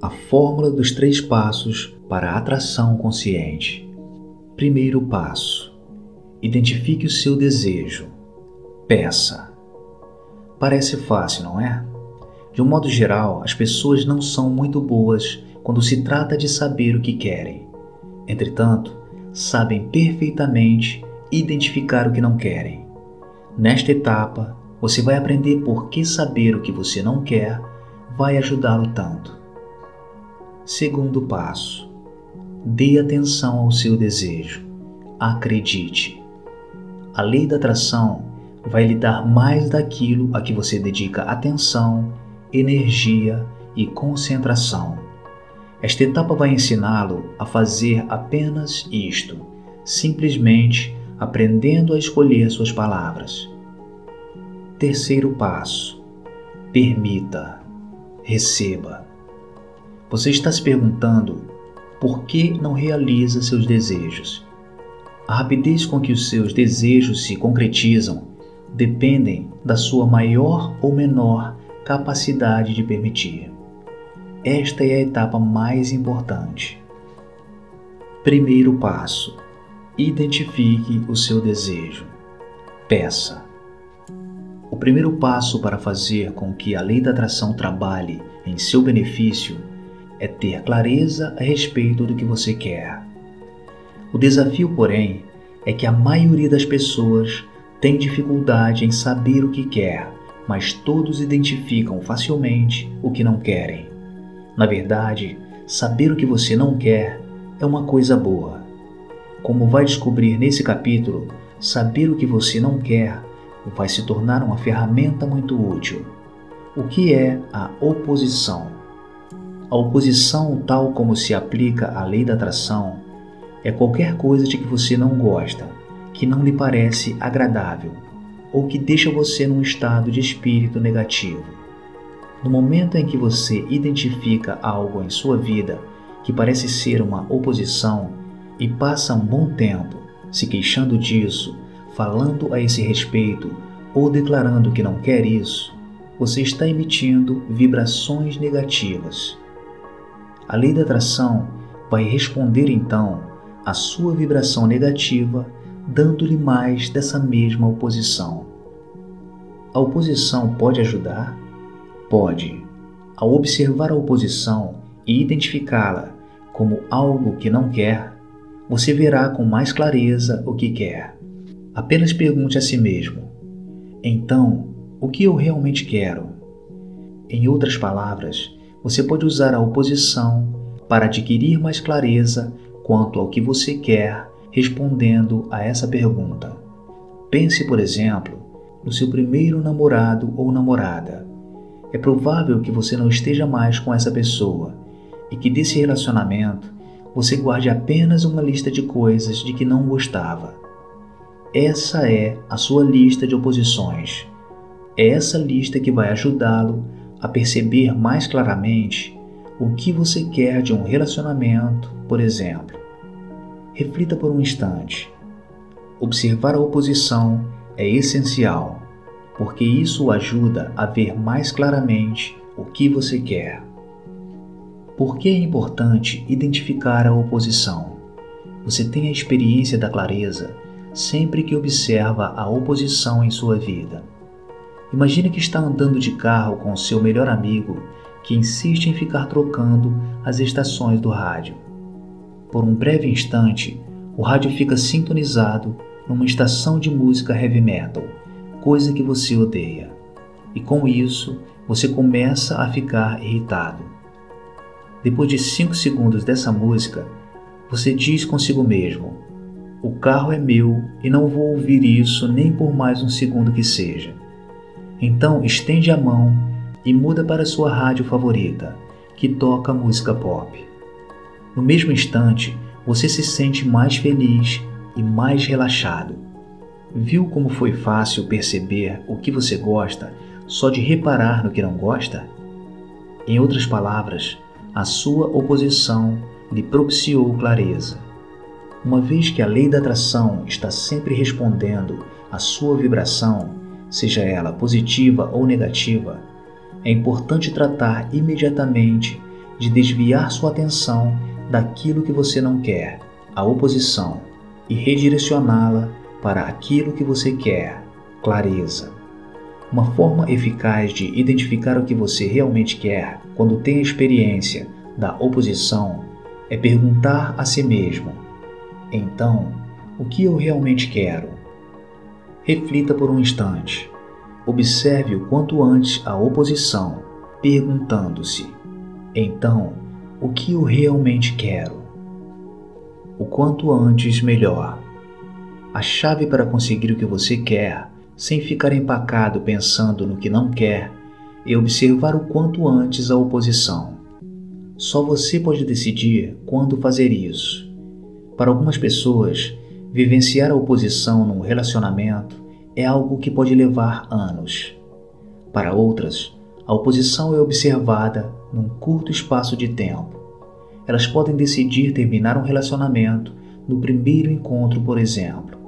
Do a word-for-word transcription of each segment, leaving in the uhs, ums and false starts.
a fórmula dos três passos para a atração consciente. Primeiro passo: identifique o seu desejo. Peça. Parece fácil, não é? De um modo geral, as pessoas não são muito boas quando se trata de saber o que querem. Entretanto, sabem perfeitamente identificar o que não querem. Nesta etapa, você vai aprender por que saber o que você não quer vai ajudá-lo tanto. Segundo passo: dê atenção ao seu desejo. Acredite. A lei da atração vai lhe dar mais daquilo a que você dedica atenção, energia e concentração. Esta etapa vai ensiná-lo a fazer apenas isto, simplesmente aprendendo a escolher suas palavras. Terceiro passo: permita, receba. Você está se perguntando por que não realiza seus desejos. A rapidez com que os seus desejos se concretizam dependem da sua maior ou menor capacidade de permitir. Esta é a etapa mais importante. Primeiro passo: identifique o seu desejo. Peça. O primeiro passo para fazer com que a lei da atração trabalhe em seu benefício é ter clareza a respeito do que você quer. O desafio, porém, é que a maioria das pessoas tem dificuldade em saber o que quer, mas todos identificam facilmente o que não querem. Na verdade, saber o que você não quer é uma coisa boa. Como vai descobrir nesse capítulo, saber o que você não quer vai se tornar uma ferramenta muito útil. O que é a oposição? A oposição, tal como se aplica à lei da atração, é qualquer coisa de que você não gosta, que não lhe parece agradável, ou que deixa você num estado de espírito negativo. No momento em que você identifica algo em sua vida que parece ser uma oposição e passa um bom tempo se queixando disso, falando a esse respeito ou declarando que não quer isso, você está emitindo vibrações negativas. A lei da atração vai responder então à sua vibração negativa, dando-lhe mais dessa mesma oposição. A oposição pode ajudar? Pode. Ao observar a oposição e identificá-la como algo que não quer, você verá com mais clareza o que quer. Apenas pergunte a si mesmo: então, o que eu realmente quero? Em outras palavras, você pode usar a oposição para adquirir mais clareza quanto ao que você quer, respondendo a essa pergunta. Pense, por exemplo, no seu primeiro namorado ou namorada. É provável que você não esteja mais com essa pessoa e que desse relacionamento você guarde apenas uma lista de coisas de que não gostava. Essa é a sua lista de oposições. É essa lista que vai ajudá-lo a perceber mais claramente o que você quer de um relacionamento, por exemplo. Reflita por um instante. Observar a oposição é essencial, porque isso o ajuda a ver mais claramente o que você quer. Por que é importante identificar a oposição? Você tem a experiência da clareza sempre que observa a oposição em sua vida. Imagine que está andando de carro com seu melhor amigo, que insiste em ficar trocando as estações do rádio. Por um breve instante, o rádio fica sintonizado numa estação de música heavy metal, coisa que você odeia. E com isso, você começa a ficar irritado. Depois de cinco segundos dessa música, você diz consigo mesmo: o carro é meu e não vou ouvir isso nem por mais um segundo que seja. Então estende a mão e muda para sua rádio favorita, que toca música pop. No mesmo instante, você se sente mais feliz e mais relaxado. Viu como foi fácil perceber o que você gosta só de reparar no que não gosta? Em outras palavras, a sua oposição lhe propiciou clareza. Uma vez que a lei da atração está sempre respondendo à sua vibração, seja ela positiva ou negativa, é importante tratar imediatamente de desviar sua atenção daquilo que você não quer, a oposição, e redirecioná-la para aquilo que você quer, clareza. Uma forma eficaz de identificar o que você realmente quer quando tem a experiência da oposição é perguntar a si mesmo: então, o que eu realmente quero? Reflita por um instante. Observe o quanto antes a oposição, perguntando-se: então, o que eu realmente quero? O quanto antes, melhor. A chave para conseguir o que você quer, sem ficar empacado pensando no que não quer, é observar o quanto antes a oposição. Só você pode decidir quando fazer isso. Para algumas pessoas, vivenciar a oposição num relacionamento é algo que pode levar anos. Para outras, a oposição é observada num curto espaço de tempo. Elas podem decidir terminar um relacionamento no primeiro encontro, por exemplo.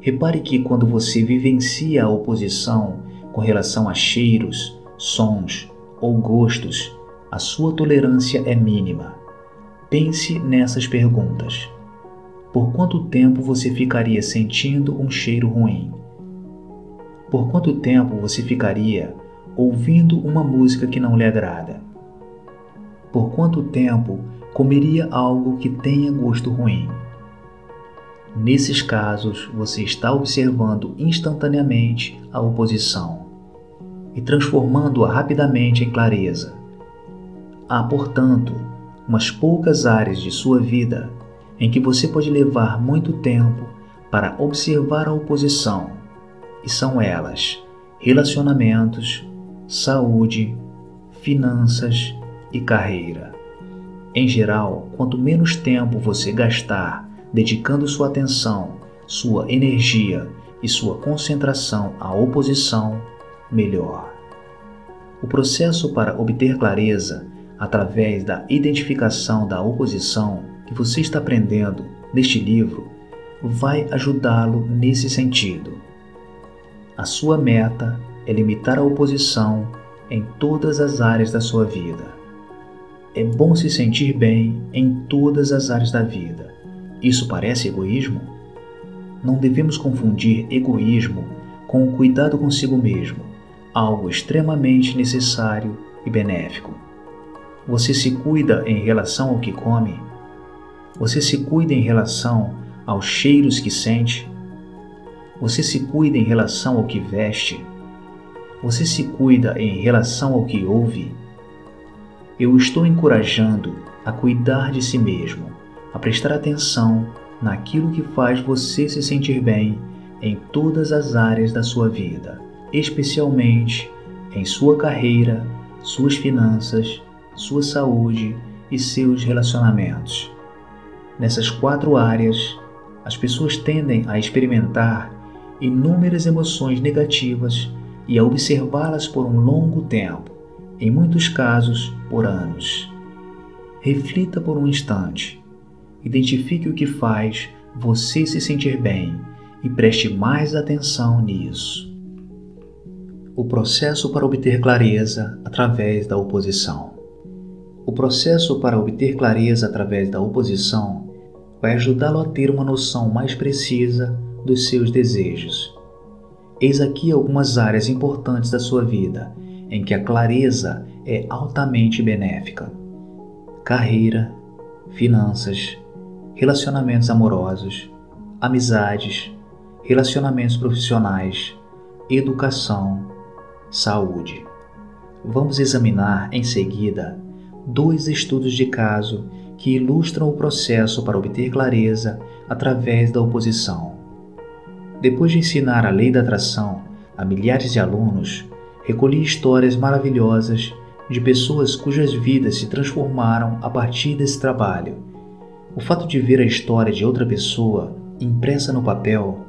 Repare que quando você vivencia a oposição com relação a cheiros, sons ou gostos, a sua tolerância é mínima. Pense nessas perguntas. Por quanto tempo você ficaria sentindo um cheiro ruim? Por quanto tempo você ficaria ouvindo uma música que não lhe agrada? Por quanto tempo comeria algo que tenha gosto ruim? Nesses casos, você está observando instantaneamente a oposição e transformando-a rapidamente em clareza. Há, portanto, umas poucas áreas de sua vida em que você pode levar muito tempo para observar a oposição, e são elas: relacionamentos, saúde, finanças e carreira. Em geral, quanto menos tempo você gastar dedicando sua atenção, sua energia e sua concentração à oposição, melhor. O processo para obter clareza através da identificação da oposição que você está aprendendo neste livro vai ajudá-lo nesse sentido. A sua meta é limitar a oposição em todas as áreas da sua vida. É bom se sentir bem em todas as áreas da vida. Isso parece egoísmo? Não devemos confundir egoísmo com o cuidado consigo mesmo, algo extremamente necessário e benéfico. Você se cuida em relação ao que come? Você se cuida em relação aos cheiros que sente? Você se cuida em relação ao que veste? Você se cuida em relação ao que ouve? Eu estou encorajando a cuidar de si mesmo, a prestar atenção naquilo que faz você se sentir bem em todas as áreas da sua vida, especialmente em sua carreira, suas finanças, sua saúde e seus relacionamentos. Nessas quatro áreas, as pessoas tendem a experimentar inúmeras emoções negativas e a observá-las por um longo tempo, em muitos casos por anos. Reflita por um instante. Identifique o que faz você se sentir bem e preste mais atenção nisso. O processo para obter clareza através da oposição. O processo para obter clareza através da oposição vai ajudá-lo a ter uma noção mais precisa dos seus desejos. Eis aqui algumas áreas importantes da sua vida em que a clareza é altamente benéfica: carreira, finanças, relacionamentos amorosos, amizades, relacionamentos profissionais, educação, saúde. Vamos examinar em seguida dois estudos de caso que ilustram o processo para obter clareza através da oposição. Depois de ensinar a lei da atração a milhares de alunos, recolhi histórias maravilhosas de pessoas cujas vidas se transformaram a partir desse trabalho. O fato de ver a história de outra pessoa impressa no papel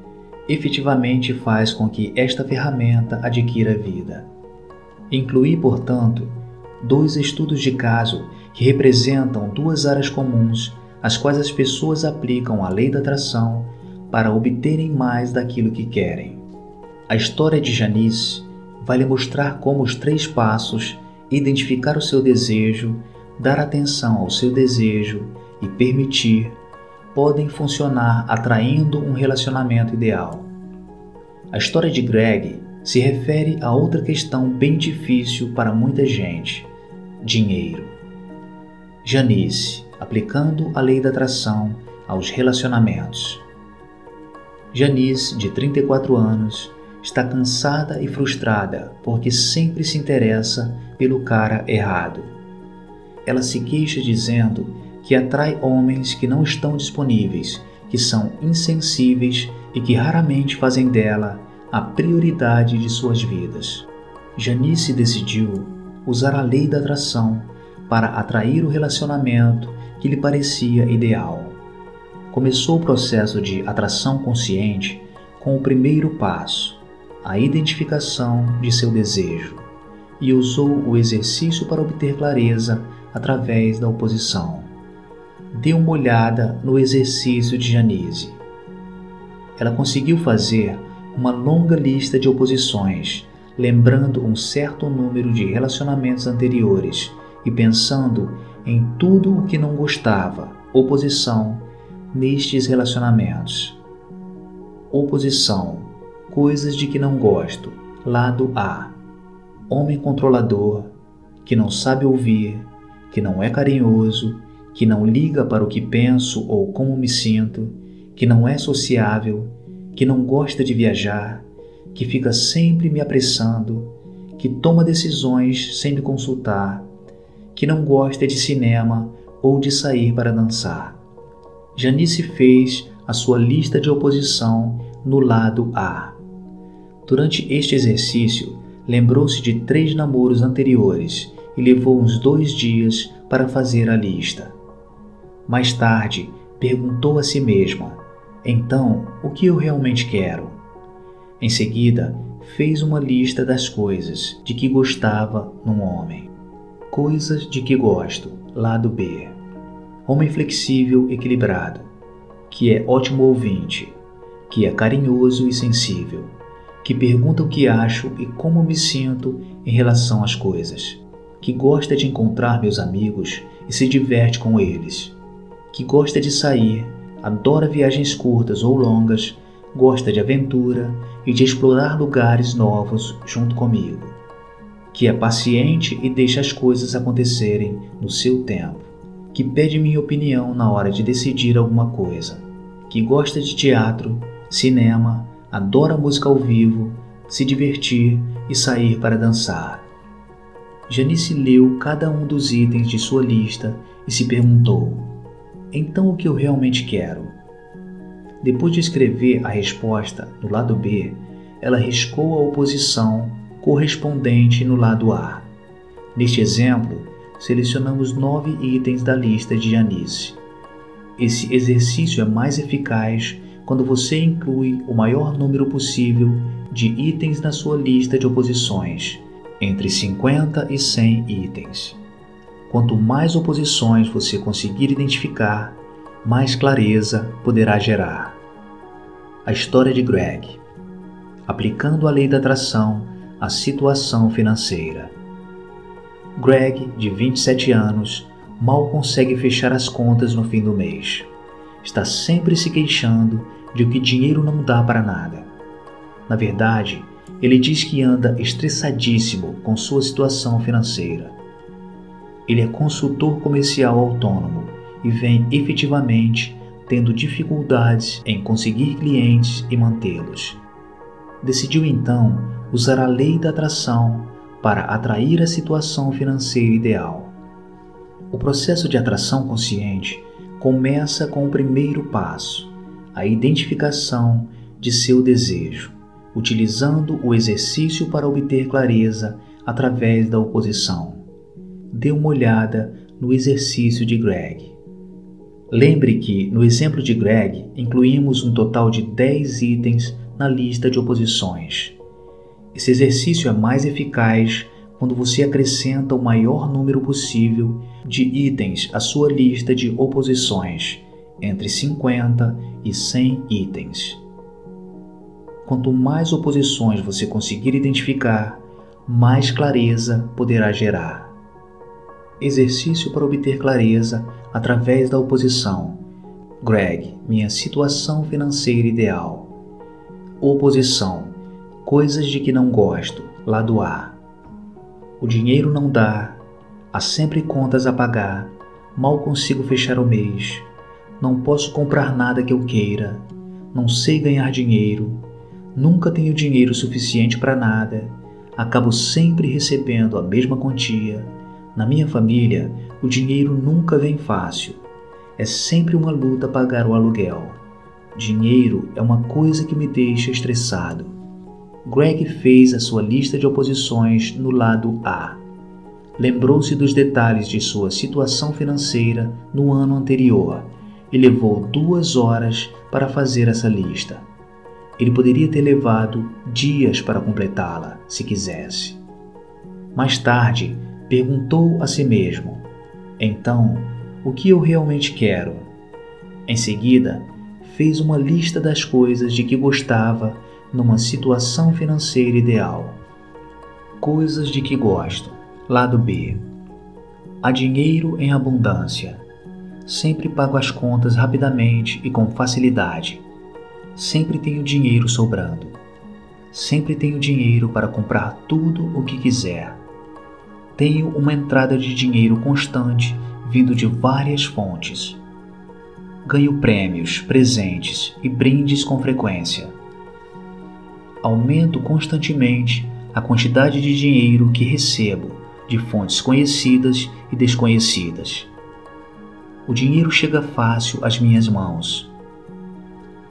efetivamente faz com que esta ferramenta adquira vida. Incluí, portanto, dois estudos de caso que representam duas áreas comuns às quais as pessoas aplicam a lei da atração para obterem mais daquilo que querem. A história de Janice vai lhe mostrar como os três passos, identificar o seu desejo, dar atenção ao seu desejo e permitir podem funcionar atraindo um relacionamento ideal. A história de Greg se refere a outra questão bem difícil para muita gente: dinheiro. Janice, aplicando a lei da atração aos relacionamentos. Janice, de trinta e quatro anos, está cansada e frustrada porque sempre se interessa pelo cara errado. Ela se queixa dizendo que atrai homens que não estão disponíveis, que são insensíveis e que raramente fazem dela a prioridade de suas vidas. Janice decidiu usar a lei da atração para atrair o relacionamento que lhe parecia ideal. Começou o processo de atração consciente com o primeiro passo, a identificação de seu desejo, e usou o exercício para obter clareza através da oposição. Dê uma olhada no exercício de Janice. Ela conseguiu fazer uma longa lista de oposições, lembrando um certo número de relacionamentos anteriores e pensando em tudo o que não gostava, oposição, nestes relacionamentos. Oposição, coisas de que não gosto, lado A. Homem controlador, que não sabe ouvir, que não é carinhoso, que não liga para o que penso ou como me sinto, que não é sociável, que não gosta de viajar, que fica sempre me apressando, que toma decisões sem me consultar, que não gosta de cinema ou de sair para dançar. Janice fez a sua lista de oposição no lado A. Durante este exercício, lembrou-se de três namoros anteriores e levou uns dois dias para fazer a lista. Mais tarde, perguntou a si mesma: então, o que eu realmente quero? Em seguida, fez uma lista das coisas de que gostava num homem. Coisas de que gosto, lado B. Homem flexível, equilibrado, que é ótimo ouvinte, que é carinhoso e sensível, que pergunta o que acho e como me sinto em relação às coisas, que gosta de encontrar meus amigos e se diverte com eles, que gosta de sair, adora viagens curtas ou longas, gosta de aventura e de explorar lugares novos junto comigo, que é paciente e deixa as coisas acontecerem no seu tempo, que pede minha opinião na hora de decidir alguma coisa, que gosta de teatro, cinema, adora música ao vivo, se divertir e sair para dançar. Janice leu cada um dos itens de sua lista e se perguntou: então, o que eu realmente quero? Depois de escrever a resposta no lado B, ela riscou a oposição correspondente no lado A. Neste exemplo, selecionamos nove itens da lista de Janice. Esse exercício é mais eficaz quando você inclui o maior número possível de itens na sua lista de oposições, entre cinquenta e cem itens. Quanto mais oposições você conseguir identificar, mais clareza poderá gerar. A história de Greg, aplicando a lei da atração à situação financeira. Greg, de vinte e sete anos, mal consegue fechar as contas no fim do mês. Está sempre se queixando de que o dinheiro não dá para nada. Na verdade, ele diz que anda estressadíssimo com sua situação financeira. Ele é consultor comercial autônomo e vem efetivamente tendo dificuldades em conseguir clientes e mantê-los. Decidiu então usar a lei da atração para atrair a situação financeira ideal. O processo de atração consciente começa com o primeiro passo, a identificação de seu desejo, utilizando o exercício para obter clareza através da oposição. Dê uma olhada no exercício de Greg. Lembre que, no exemplo de Greg, incluímos um total de dez itens na lista de oposições. Esse exercício é mais eficaz quando você acrescenta o maior número possível de itens à sua lista de oposições, entre cinquenta e cem itens. Quanto mais oposições você conseguir identificar, mais clareza poderá gerar. Exercício para obter clareza através da oposição. Greg, minha situação financeira ideal. Oposição. Coisas de que não gosto. Lado A. O dinheiro não dá. Há sempre contas a pagar. Mal consigo fechar o mês. Não posso comprar nada que eu queira. Não sei ganhar dinheiro. Nunca tenho dinheiro suficiente para nada. Acabo sempre recebendo a mesma quantia. Na minha família, o dinheiro nunca vem fácil. É sempre uma luta pagar o aluguel. Dinheiro é uma coisa que me deixa estressado. Greg fez a sua lista de oposições no lado A. Lembrou-se dos detalhes de sua situação financeira no ano anterior e levou duas horas para fazer essa lista. Ele poderia ter levado dias para completá-la, se quisesse. Mais tarde, perguntou a si mesmo, então, o que eu realmente quero? Em seguida, fez uma lista das coisas de que gostava numa situação financeira ideal. Coisas de que gosto. Lado B. Há dinheiro em abundância. Sempre pago as contas rapidamente e com facilidade. Sempre tenho dinheiro sobrando. Sempre tenho dinheiro para comprar tudo o que quiser. Tenho uma entrada de dinheiro constante vindo de várias fontes. Ganho prêmios, presentes e brindes com frequência. Aumento constantemente a quantidade de dinheiro que recebo de fontes conhecidas e desconhecidas. O dinheiro chega fácil às minhas mãos.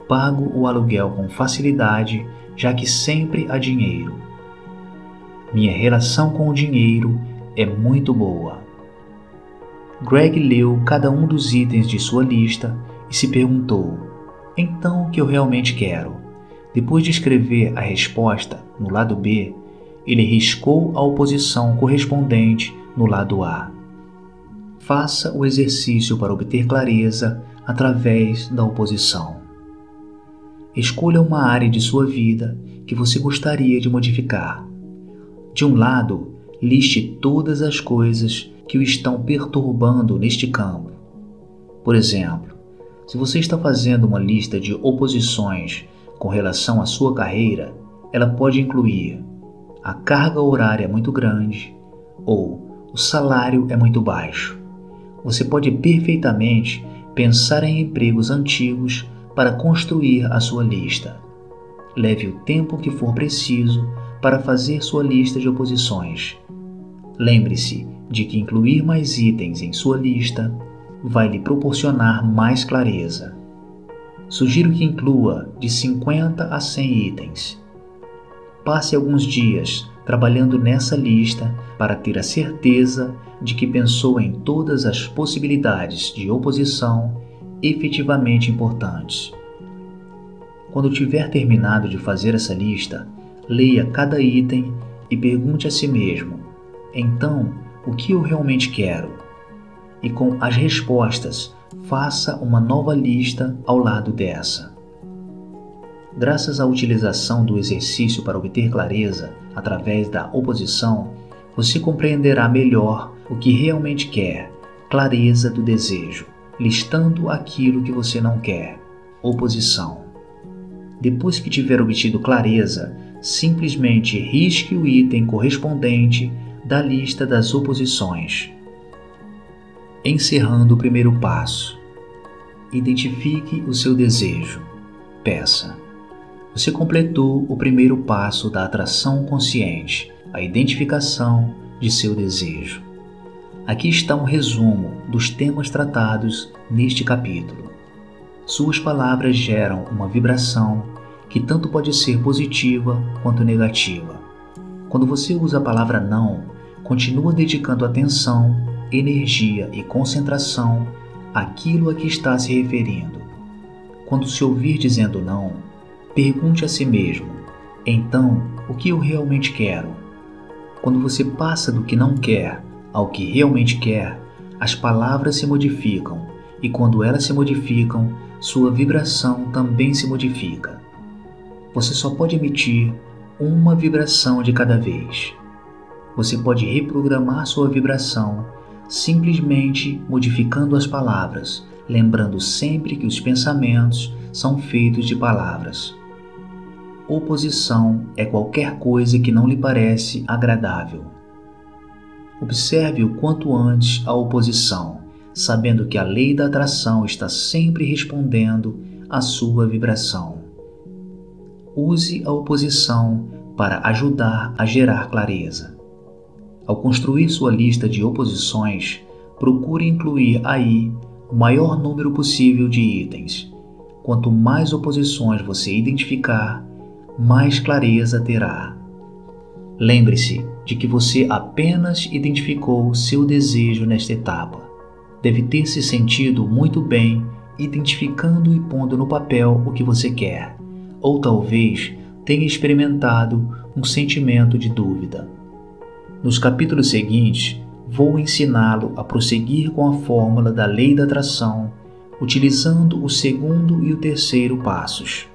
Pago o aluguel com facilidade, já que sempre há dinheiro. Minha relação com o dinheiro é muito boa. Greg leu cada um dos itens de sua lista e se perguntou, então o que eu realmente quero? Depois de escrever a resposta no lado B, ele riscou a oposição correspondente no lado A. Faça o exercício para obter clareza através da oposição. Escolha uma área de sua vida que você gostaria de modificar. De um lado, liste todas as coisas que o estão perturbando neste campo. Por exemplo, se você está fazendo uma lista de oposições com relação à sua carreira, ela pode incluir a carga horária é muito grande ou o salário é muito baixo. Você pode perfeitamente pensar em empregos antigos para construir a sua lista. Leve o tempo que for preciso para fazer sua lista de oposições. Lembre-se de que incluir mais itens em sua lista vai lhe proporcionar mais clareza. Sugiro que inclua de cinquenta a cem itens. Passe alguns dias trabalhando nessa lista para ter a certeza de que pensou em todas as possibilidades de oposição efetivamente importantes. Quando tiver terminado de fazer essa lista, leia cada item e pergunte a si mesmo, então, o que eu realmente quero? E com as respostas, faça uma nova lista ao lado dessa. Graças à utilização do exercício para obter clareza através da oposição, você compreenderá melhor o que realmente quer, clareza do desejo, listando aquilo que você não quer, oposição. Depois que tiver obtido clareza, simplesmente risque o item correspondente da lista das oposições. Encerrando o primeiro passo. Identifique o seu desejo. Peça. Você completou o primeiro passo da atração consciente, a identificação de seu desejo. Aqui está um resumo dos temas tratados neste capítulo. Suas palavras geram uma vibração que tanto pode ser positiva quanto negativa. Quando você usa a palavra não, continua dedicando atenção, energia e concentração àquilo a que está se referindo. Quando se ouvir dizendo não, pergunte a si mesmo, então, o que eu realmente quero? Quando você passa do que não quer ao que realmente quer, as palavras se modificam e quando elas se modificam, sua vibração também se modifica. Você só pode emitir uma vibração de cada vez. Você pode reprogramar sua vibração simplesmente modificando as palavras, lembrando sempre que os pensamentos são feitos de palavras. Oposição é qualquer coisa que não lhe parece agradável. Observe o quanto antes a oposição, sabendo que a lei da atração está sempre respondendo à sua vibração. Use a oposição para ajudar a gerar clareza. Ao construir sua lista de oposições, procure incluir aí o maior número possível de itens. Quanto mais oposições você identificar, mais clareza terá. Lembre-se de que você apenas identificou seu desejo nesta etapa. Deve ter se sentido muito bem identificando e pondo no papel o que você quer, ou talvez tenha experimentado um sentimento de dúvida. Nos capítulos seguintes, vou ensiná-lo a prosseguir com a fórmula da lei da atração, utilizando o segundo e o terceiro passos.